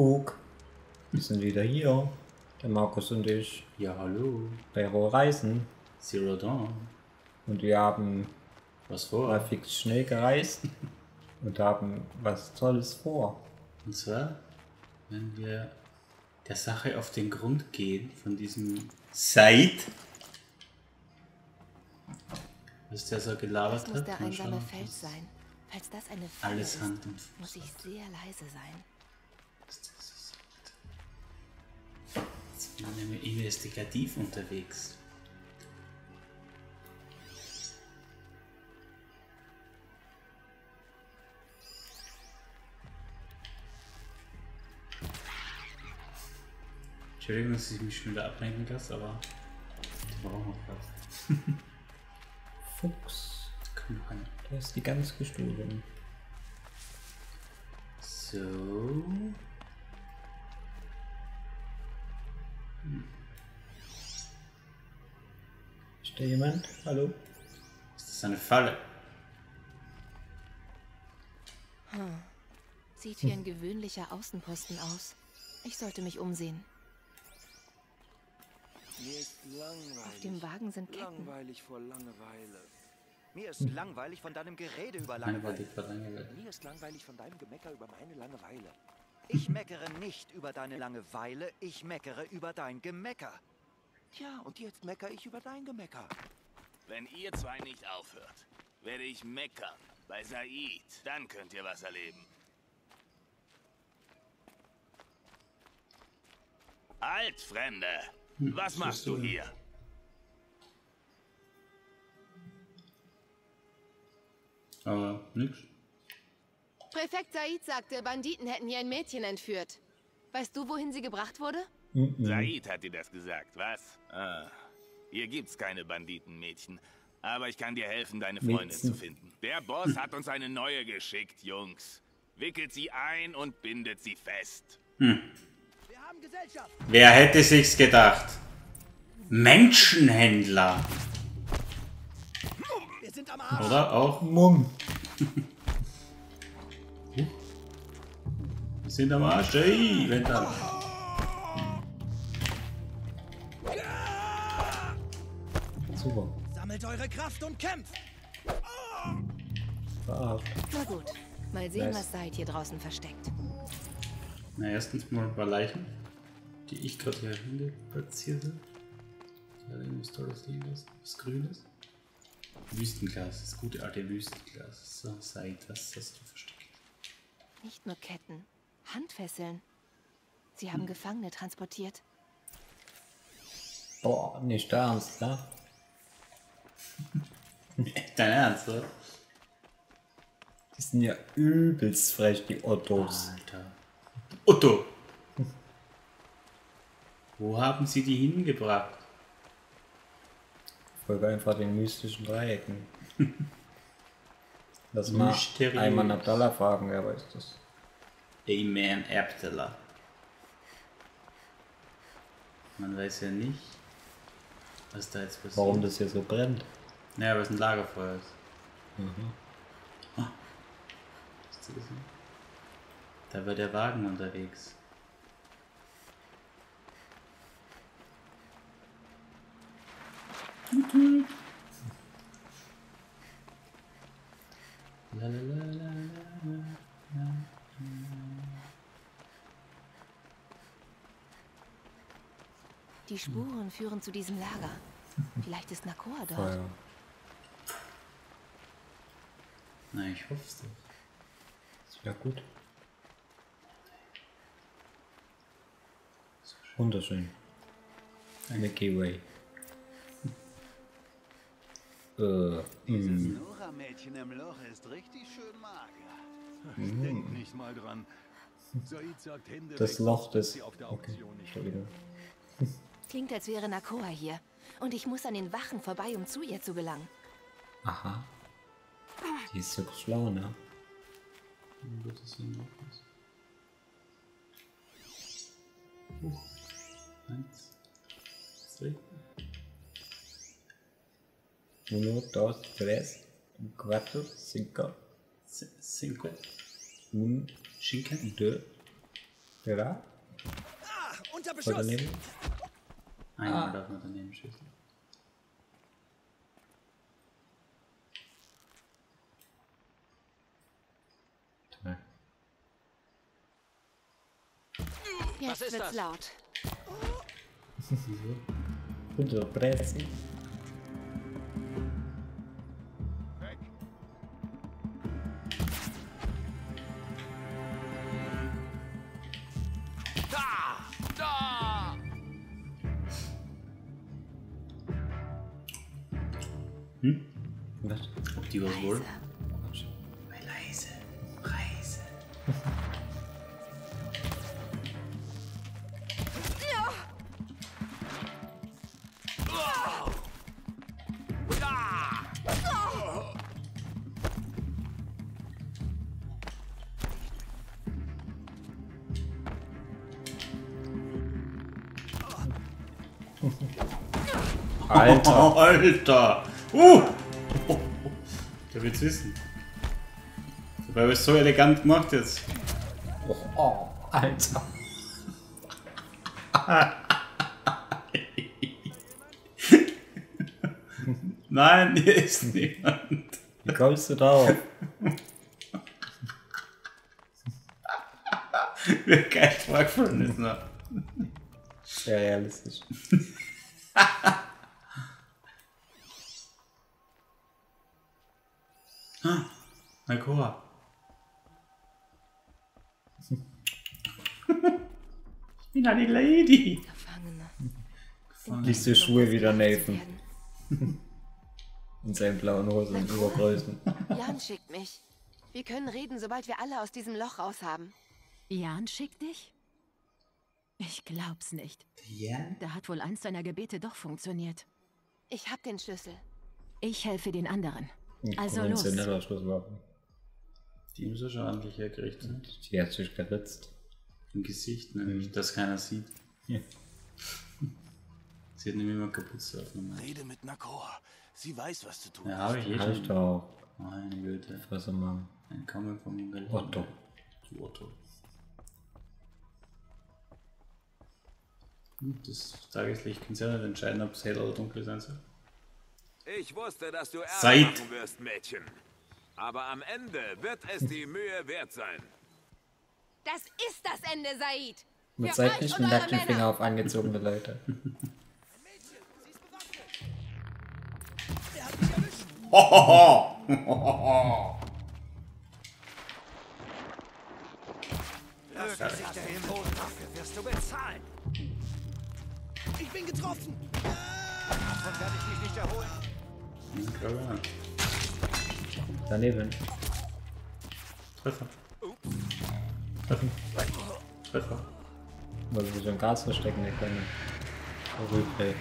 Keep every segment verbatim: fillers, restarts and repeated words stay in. Kuckuck. Wir sind wieder hier. Der Markus und ich. Ja, hallo. Bei Horizon Zero Dawn. Und wir haben was vor. Fix schnell gereist und haben was Tolles vor. Und zwar, wenn wir der Sache auf den Grund gehen von diesem Site. Was der so gelabert hat. Das muss der einsame Fels sein. Falls das eine Falle ist, muss ich sehr leise sein. Jetzt sind wir nämlich investigativ unterwegs. Entschuldigung, dass ich mich schon wieder ablenken lasse, aber die brauchen wir fast. Fuchs. Da ist die ganz gestohlen. So. Hm. Ist da jemand? Hallo? Ist das eine Falle? Hm. Sieht wie ein gewöhnlicher Außenposten aus. Ich sollte mich umsehen. Mir ist langweilig. Auf dem Wagen sind Ketten. Langweilig vor Langeweile. Mir ist langweilig von deinem Gerede über Langeweile. Mir ist langweilig von deinem Gemecker über meine Langeweile. Ich meckere nicht über deine Langeweile, ich meckere über dein Gemecker. Tja, und jetzt meckere ich über dein Gemecker. Wenn ihr zwei nicht aufhört, werde ich meckern bei Said. Dann könnt ihr was erleben. Altfremde, was machst du hier? Aber nix. Präfekt Said sagte, Banditen hätten hier ein Mädchen entführt. Weißt du, wohin sie gebracht wurde? Mm-mm. Said hat dir das gesagt, was? Ah, hier gibt's keine Banditenmädchen. Aber ich kann dir helfen, deine Freundin Mädchen. zu finden. Der Boss hat uns eine neue geschickt, Jungs. Wickelt sie ein und bindet sie fest. Hm. Wir haben Gesellschaft. Wer hätte sich's gedacht? Menschenhändler. Oder auch Mumm. Wir sind am Arsch. Ey, wenn dann. Super. Sammelt eure Kraft und kämpft. Na gut. Mal sehen, was Said hier draußen versteckt. Na, erstens mal ein paar Leichen, die ich gerade hier hinten platziert habe. Ja, irgendwas Tolles liegen lassen. Was Grünes. Wüstenglas, das gute alte Wüstenglas. So, Said, was hast du versteckt? Nicht nur Ketten, Handfesseln. Sie haben hm. Gefangene transportiert. Boah, nicht dein Ernst, ne? Dein Ernst, oder? Die sind ja übelst frech, die Ottos. Alter. Otto! Wo haben sie die hingebracht? Einfach den mystischen Dreiecken. Das mal Ayman Abdallah fragen, wer weiß das. Ayman Abdallah. Man weiß ja nicht, was da jetzt passiert. Warum das hier so brennt. Naja, weil es ein Lagerfeuer ist. Mhm. Oh. Da war der Wagen unterwegs. Die Spuren führen zu diesem Lager. Vielleicht ist Nakor dort. Oh ja. Na, ich hoffe es doch. Ist wieder gut. Wunderschön. Eine Keyway. Dieses Nora-Mädchen im Loch ist richtig schön mager. Mm. Denk nicht mal dran. Said sagt Hände das Loch des... Okay. Klingt, als wäre Nakor hier. Und ich muss an den Wachen vorbei, um zu ihr zu gelangen. Aha. Die ist so schlau, ne? Uh. Eins. Zwei. Uno, dos, tres, cuatro, cinco, cinco, un, cinco, dos, Wer da? Ah, unter Beschuss! Daneben? Einmal ah. darf man daneben schießen. Nee. Jetzt wird's das? laut. Was ist das so? Unterbrechen. Hm? Was? Ob die was wollen? Leise. Leise. Alter! Alter! Uh! Oh, oh. Der will's wissen. Dabei habe ich es so elegant gemacht jetzt. Oh, oh Alter. Nein, hier ist niemand. Wie kommst du drauf? Wer kein Fragfreund ist noch. Sehr realistisch. Ah, Alkoa. Ich bin eine Lady. Gefangene. Gefangene. Liest die Schuhe wieder Nathan. In seinen blauen Hosen und Übergrößen. Jan schickt mich. Wir können reden, sobald wir alle aus diesem Loch raus haben. Jan schickt dich? Ich glaub's nicht. Jan? Da hat wohl eins deiner Gebete doch funktioniert. Ich hab den Schlüssel. Ich helfe den anderen. Also los. Die muss er schon ordentlich hergerichtet. Ne? Die hat sich geritzt. Im Gesicht, nämlich, mhm. dass keiner sieht. Ja. Sie hat nämlich immer geputzt auf dem Mann. Rede mit Nakoa. Sie weiß, was zu tun ist. Ja, habe ich eh schon. Doch. Meine Güte. Fresse, Mann. Ein Kommen von dem Gelände. Otto. Zu Otto. Das Tageslicht kann sich ja nicht entscheiden, ob es hell oder dunkel sein soll. Ich wusste, dass du Ärger machen wirst, Mädchen. Aber am Ende wird es die Mühe wert sein. Das ist das Ende, Said. Mit seid nicht den nackten Finger auf angezogene Leute. Hohoho! Löse sich der Himmel, dafür wirst du bezahlen. Ich bin getroffen. Davon werde ich mich nicht erholen. Klar. Daneben. Treffer. Treffen. Treffer. Weil wir so ein Gas verstecken können. Rübe.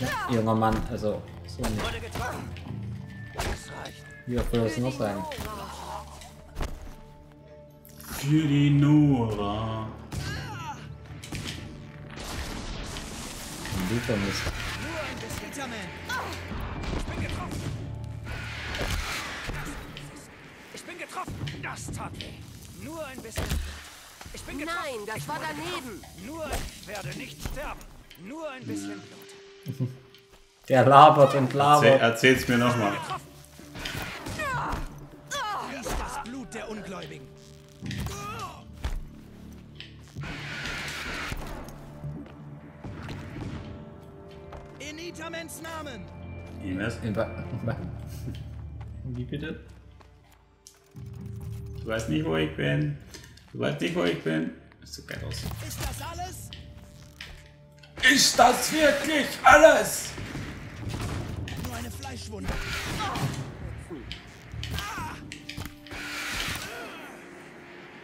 Ja, junger Mann, also. So nicht. Wie oft will das noch sein? Für die Nora. Die vermisst. Ich bin getroffen. Ich bin getroffen. Das tat weh. Nur ein bisschen. Ich bin getroffen. Nein, das ich war daneben. Getroffen. Nur ich werde nicht sterben. Nur ein bisschen Blut. Der labert und labert. Erzähl, erzähl's mir nochmal. Hier ist das Blut der Ungläubigen. In Itamens Namen. In Wie bitte? Du weißt nicht, wo ich bin. Du weißt nicht, wo ich bin. Das sieht geil aus. Ist das alles? Ist das wirklich alles? Nur eine Fleischwunde.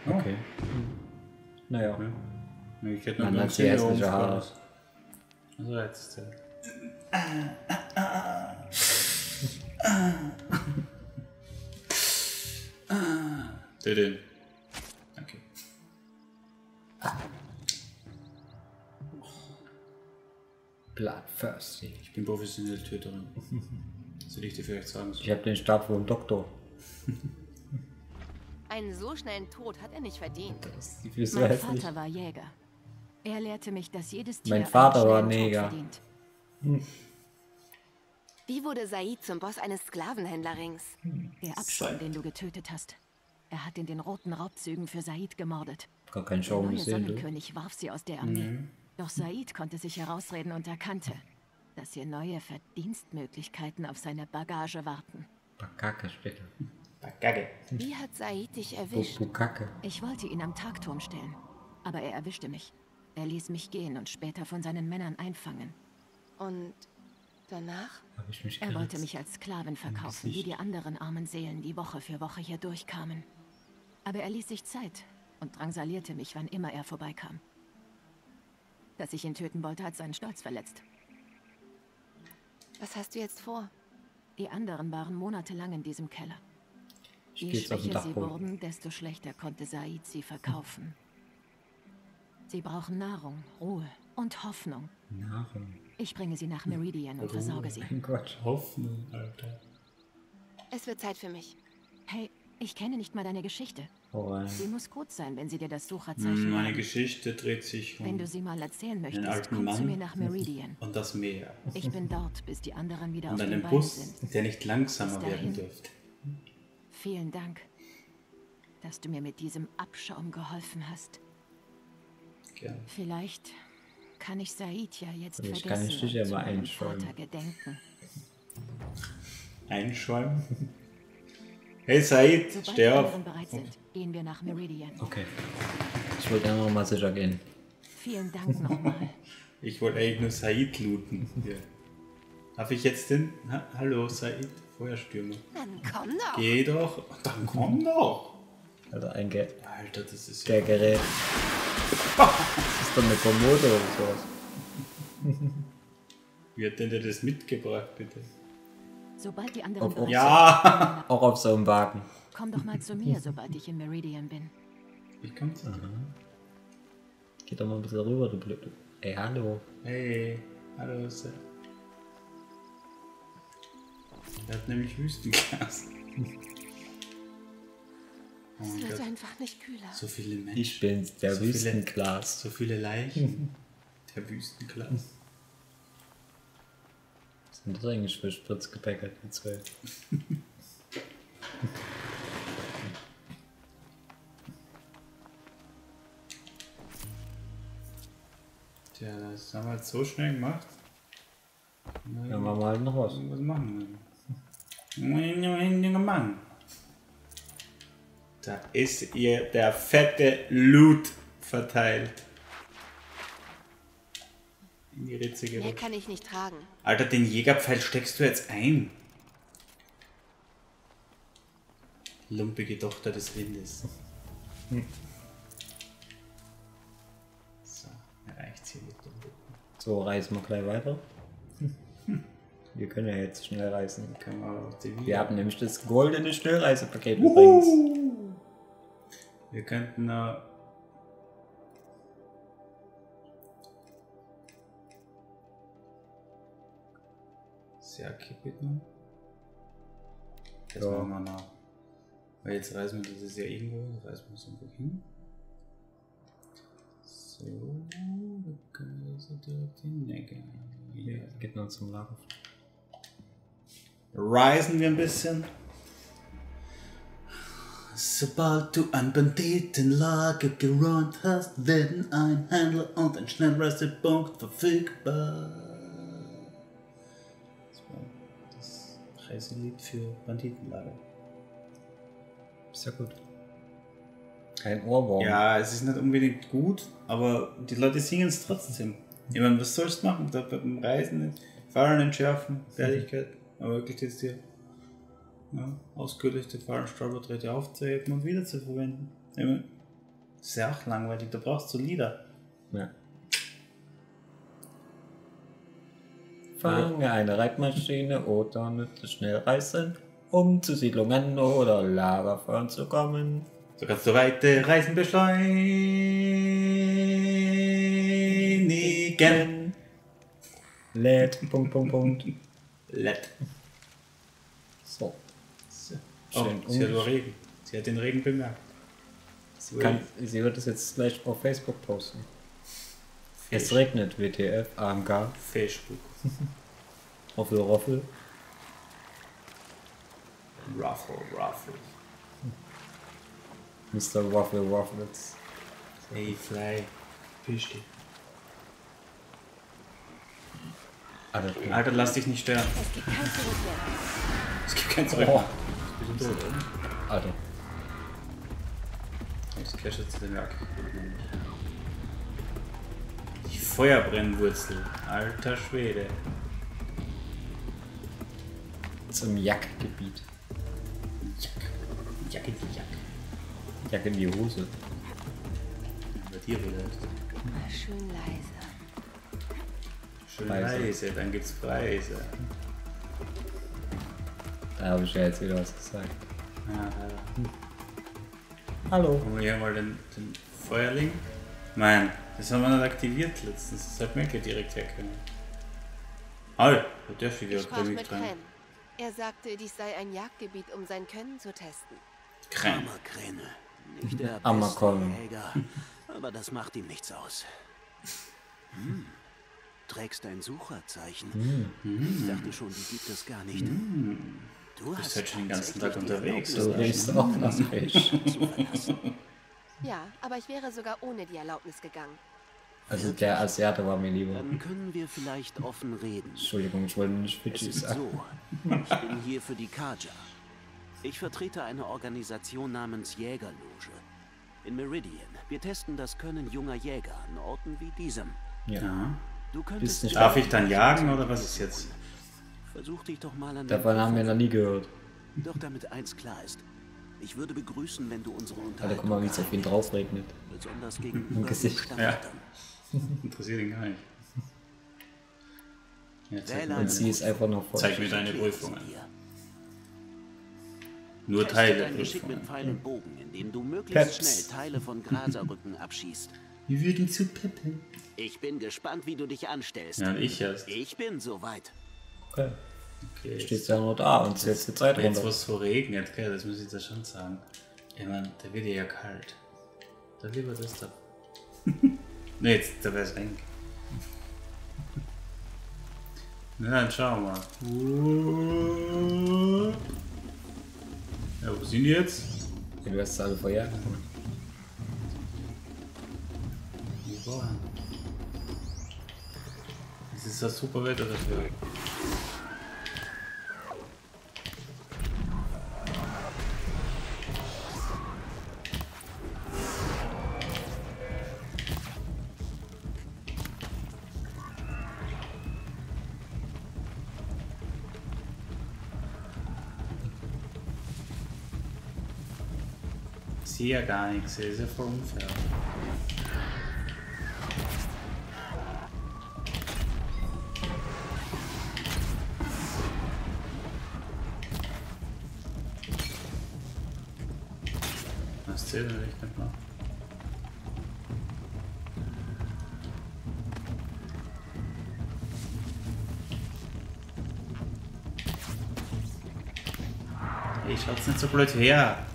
Oh. Okay. Naja. Ja. Ich hätte noch ein bisschen erstliche Haare. Also jetzt ist der. Den. Okay. Bloodthirsty. Ich bin professionelle Töterin. Soll ich dir vielleicht sagen? Ich habe den Stab vom Doktor. Einen so schnellen Tod hat er nicht verdient. Ich mein Vater nicht. war Jäger. Er lehrte mich, dass jedes Tier mein Vater war Neger. verdient. Hm. Wie wurde Said zum Boss eines Sklavenhändlerrings? Hm. Der Abschaum, den du getötet hast. Er hat in den roten Raubzügen für Said gemordet. Gar kein Schaum gesehen. Der Sonnenkönig warf sie aus der Armee. Mhm. Doch Said konnte sich herausreden und erkannte, dass hier neue Verdienstmöglichkeiten auf seine Bagage warten. Bagage, bitte. Bagage. Wie hat Said dich erwischt? Bagage. Ich wollte ihn am Tagturm stellen, aber er erwischte mich. Er ließ mich gehen und später von seinen Männern einfangen. Und danach? Er wollte mich als Sklaven verkaufen, wie die anderen armen Seelen, die Woche für Woche hier durchkamen. Aber er ließ sich Zeit und drangsalierte mich, wann immer er vorbeikam. Dass ich ihn töten wollte, hat seinen Stolz verletzt. Was hast du jetzt vor? Die anderen waren monatelang in diesem Keller. Je schwächer sie wurden, desto schlechter konnte Said sie verkaufen. Sie brauchen Nahrung, Ruhe und Hoffnung. Nahrung. Ich bringe sie nach Meridian und versorge sie. Mein Gott, Hoffnung, Alter. Es wird Zeit für mich. Hey, ich kenne nicht mal deine Geschichte. Oh, sie muss gut sein, wenn sie dir das Sucherzeichen. Meine haben. Geschichte dreht sich um. Wenn du sie mal erzählen möchtest, komm zu mir nach Meridian. Und das Meer. Ich bin dort, bis die anderen wieder und auf dem Bus sind. Der nicht langsamer werden dürfte. Vielen Dank, dass du mir mit diesem Abschaum geholfen hast. Gerne. Vielleicht kann ich Said ja jetzt ich vergessen kann ich dich aber einschäumen. Vater gedenken. Einschäumen? Hey Said, Sobald steh auf. Bereit sind, okay. Gehen wir nach Meridian. Okay. Ich wollte einfach mal sicher gehen. Vielen Dank nochmal. Ich wollte eigentlich nur Said looten. Ja. Darf ich jetzt hin? Na, hallo Said, Feuerstürmer. Dann komm doch. Geh doch. Dann komm doch. Alter, ein Ge Alter, das ist ja... Gerät. Das ist doch eine Kommode oder sowas. Wie hat denn der das mitgebracht, bitte? Sobald die anderen... Auf, auf ja! So, auch auf so einem Wagen. Komm doch mal zu mir, sobald ich in Meridian bin. Wie kommt's an? Geh doch mal ein bisschen rüber, du Blöde. Ey, hallo. Hey, hallo, Sir. Der hat nämlich Wüstengas. Oh, es wird einfach nicht kühler. So viele Menschen. Ich bin der so Wüstenglas. Viele, so viele Leichen. Der Wüstenglas. Was sind das eigentlich für Spritzgebäcker, die zwei? Tja, das haben wir jetzt so schnell gemacht. Dann ja, machen wir halt noch was. Was machen wir? Mann. Da ist ihr der fette Loot verteilt. In die Ritze gerückt. Mehr kann ich nicht tragen. Alter, den Jägerpfeil steckst du jetzt ein. Lumpige Tochter des Windes. Hm. So, reicht's hier mit dem Rücken. So, reisen wir gleich weiter. Hm. Wir können ja jetzt schnell reisen. Können wir, wir haben nämlich das goldene Schnellreisepaket übrigens. Wir könnten äh, sehr kippen. Jetzt ja. machen wir nach. Weil jetzt reisen wir dieses Jahr irgendwo, reisen wir so irgendwo hin. So, wir können also direkt hinnecken. Ja, geht noch zum Lager. Reisen wir ein bisschen. Sobald du ein Banditenlager geräumt hast, werden ein Händler und ein Schnellreisepunkt verfügbar. Das war das Reiselied für Banditenlager. Sehr gut. Kein Ohrwurm. Ja, es ist nicht unbedingt gut, aber die Leute singen es trotzdem. Ich meine, was sollst du machen? Da beim Reisen, Fahren entschärfen, Fertigkeit, aber wirklich jetzt hier. Ja, ausgelöste Fallenstolpertritte aufzuheben und wieder zu verwenden. Ist ja auch langweilig, da brauchst du Lieder. Ja. Fange eine Reitmaschine oder nütze schnell reisen, um zu Siedlungen oder Lavafeuern zu kommen. So kannst du weite Reisen beschleunigen. Let. Punkt, Punkt, Punkt. Let. So. Oh, sie hat den Regen bemerkt. Sie, kann, sie wird das jetzt gleich auf Facebook posten. Fisch. Es regnet, W T F, A M G. Facebook. Roffel, Roffel. Ruffle, Ruffle. Mister Ruffle, Ruffles. Hey, Fly. Fisch dich. Alter, Alter, lass dich nicht sterben. Es gibt kein Zurück mehr. Es gibt kein Zurück mehr. Oh. Tot, oder? Alter. Ich cache jetzt den Werk. Die Feuerbrennwurzel. Alter Schwede. Zum Jackgebiet. Jack. Jack in die Jack. Jack in die Hose. Bei dir vielleicht. Mal schön leise. Preise, dann gibt's Preise. Da habe ich ja jetzt wieder was gesagt. Ah, hm. Hallo. Haben wir hier mal den, den Feuerling? Nein, das haben wir nicht aktiviert letztens. Das hat Melke direkt her können. Hallo, da darf ich wieder mit dran. Er sagte, dies sei ein Jagdgebiet, um sein Können zu testen. Kräne. Nicht der beste Jäger, aber das macht ihm nichts aus. Hm. Trägst ein Sucherzeichen. Mm. Ich dachte schon, die gibt es gar nicht. Mm. Du bist halt schon den ganzen Tag unterwegs. Du redest auch was Fisch. Ja, aber ich wäre sogar ohne die Erlaubnis gegangen. Also der Asiate war mir lieber. Dann können wir vielleicht offen reden. Entschuldigung, ich wollte nicht Fidschi sagen. So, ich bin hier für die Kaja. Ich vertrete eine Organisation namens Jägerloge. In Meridian. Wir testen das Können junger Jäger an Orten wie diesem. Ja. ja. Du nicht Darf ich dann jagen oder was ist jetzt? Versuch dich doch mal an. Davon haben wir noch nie gehört. Doch damit eins klar ist, ich würde begrüßen, wenn du unsere Unterhaltung. Alter, guck mal, wie es auf ihn drauf regnet. Besonders gegen im Gesicht. Ja. Interessiert ihn gar nicht. Ja, zeig mir, und sie ist einfach noch voll. Zeig mir deine Prüfungen. Nur Teile der Prüfungen. Peps. Wir würden zu pippen. Ich bin gespannt, wie du dich anstellst. Ja, ich erst. Ich bin soweit. Okay. Okay. Steht ja nur da und setzt die Zeit runter. Jetzt, wo es so regnet, gell, das muss ich jetzt schon sagen. Ey, Mann, da wird ja kalt. Dann lieber das da. Ne, jetzt, da wär's eng. Na, dann schauen wir mal. Ja, wo sind die jetzt? Ja, du hast es alle verjagt. Das ist das super Wetter dafür. Ich sehe ja gar nichts, das ist ja voll unfair. Zählt nicht mehr. Hey, schaut's nicht so blöd her.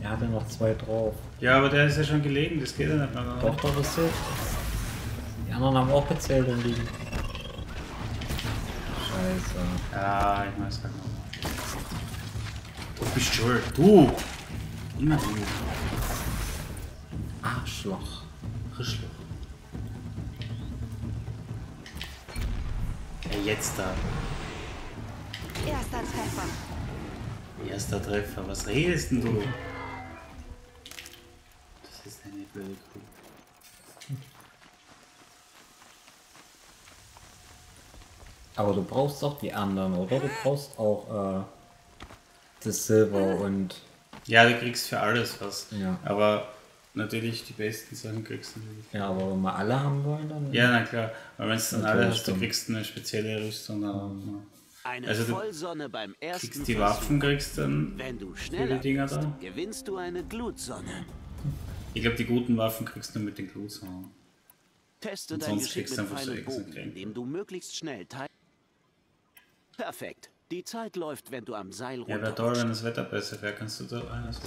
Der hat ja noch zwei drauf. Ja, aber der ist ja schon gelegen, das geht ja nicht mehr. Doch, doch, das zählt. Die anderen haben auch gezählt und liegen. Scheiße. Ja, ich weiß gar nicht. Du bist schuld. Du! Immer du. Arschloch. Rischloch. Ja, jetzt da. Erster Treffer. Erster Treffer, was redest denn du? Das ist eine blöde Kuh. Aber du brauchst doch die anderen, oder? Du brauchst auch äh, das Silber und... Ja, du kriegst für alles was. Ja. Aber natürlich die besten Sachen kriegst du nicht. Ja, aber wenn wir alle haben wollen, dann... Ja, na klar. Aber wenn es dann alle hast, du kriegst eine spezielle Rüstung. Mhm. Eine also Vollsonne beim ersten kriegst die Waffen, kriegst dann wenn du viele Dinger bist, da. Gewinnst du eine Glutsonne. Ich glaube, die guten Waffen kriegst du mit den Glutsonnen. Teste und dein Geschick mit feinen Bogen, indem du möglichst schnell teil... Perfekt. Die Zeit läuft, wenn du am Seil runterrutschst. Ja, wäre toll, wenn das Wetter besser wäre. Kannst du da einer so...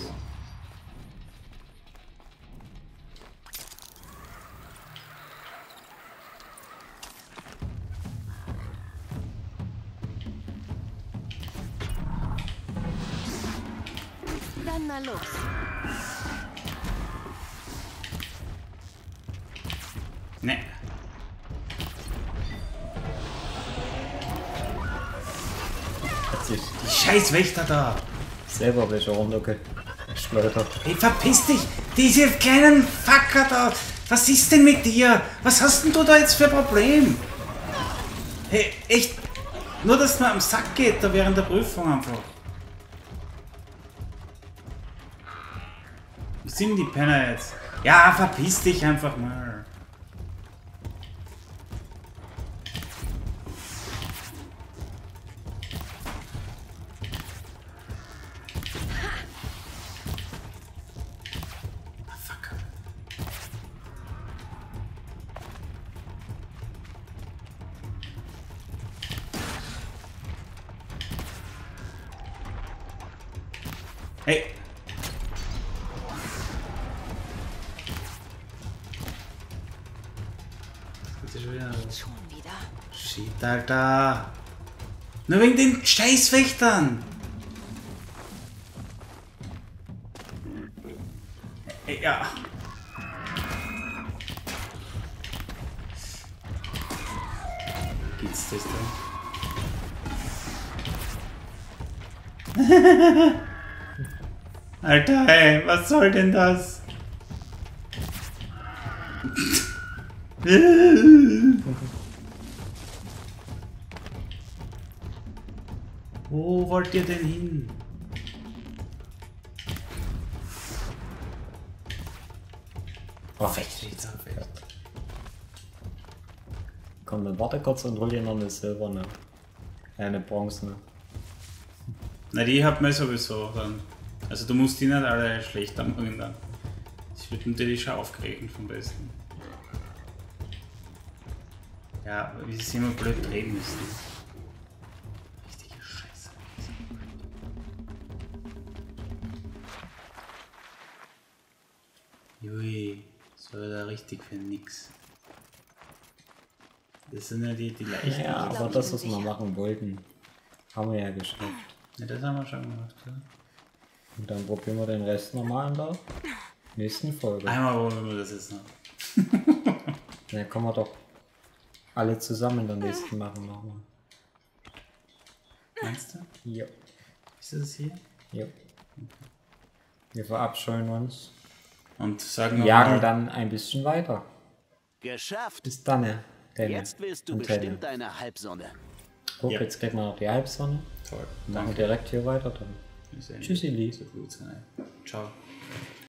Dann mal los. Ne. Die scheiß Wächter da. Selber welche rumlocke. Schleudert. Hey, verpiss dich! Diese kleinen Facker da! Was ist denn mit dir? Was hast denn du da jetzt für ein Problem? Hey, echt! Nur, dass man am Sack geht, da während der Prüfung einfach. Was sind die Penner jetzt? Ja, verpiss dich einfach mal. Hey! Das geht schon wieder. Schon wieder? Shit, Alter! Nur wegen den Scheißwächtern! Ja! Geht's das dann? Alter, ey, was soll denn das? Wo wollt ihr denn hin? Oh, jetzt an. Komm, dann warte kurz und hol dir noch eine silberne. Eine bronzene. Na, die hat man sowieso dann. Also du musst die nicht alle schlecht anbringen dann. Ich würde natürlich schon aufgeregt vom Besten. Ja, wie sie es immer blöd drehen müssen. Richtige Scheiße. Jui, das war da richtig für nix. Das sind ja die, die leichten. Ja, aber das, was wir machen wollten, haben wir ja geschafft. Ja, das haben wir schon gemacht, ja. Und dann probieren wir den Rest nochmal an der nächsten Folge. Einmal probieren wir das jetzt noch. Dann können wir doch alle zusammen in der nächsten machen nochmal. Meinst du? Ja. Ist das hier? Ja. Wir verabscheuen uns. Und sagen wir jagen mal dann ein bisschen weiter. Geschafft! Bis dann, ja. Jetzt willst du bestimmt deine Halbsonne. Guck, ja, jetzt kriegt man noch die Halbsonne. Toll. Machen wir direkt hier weiter dann. Tschüssi, Lee. Ciao.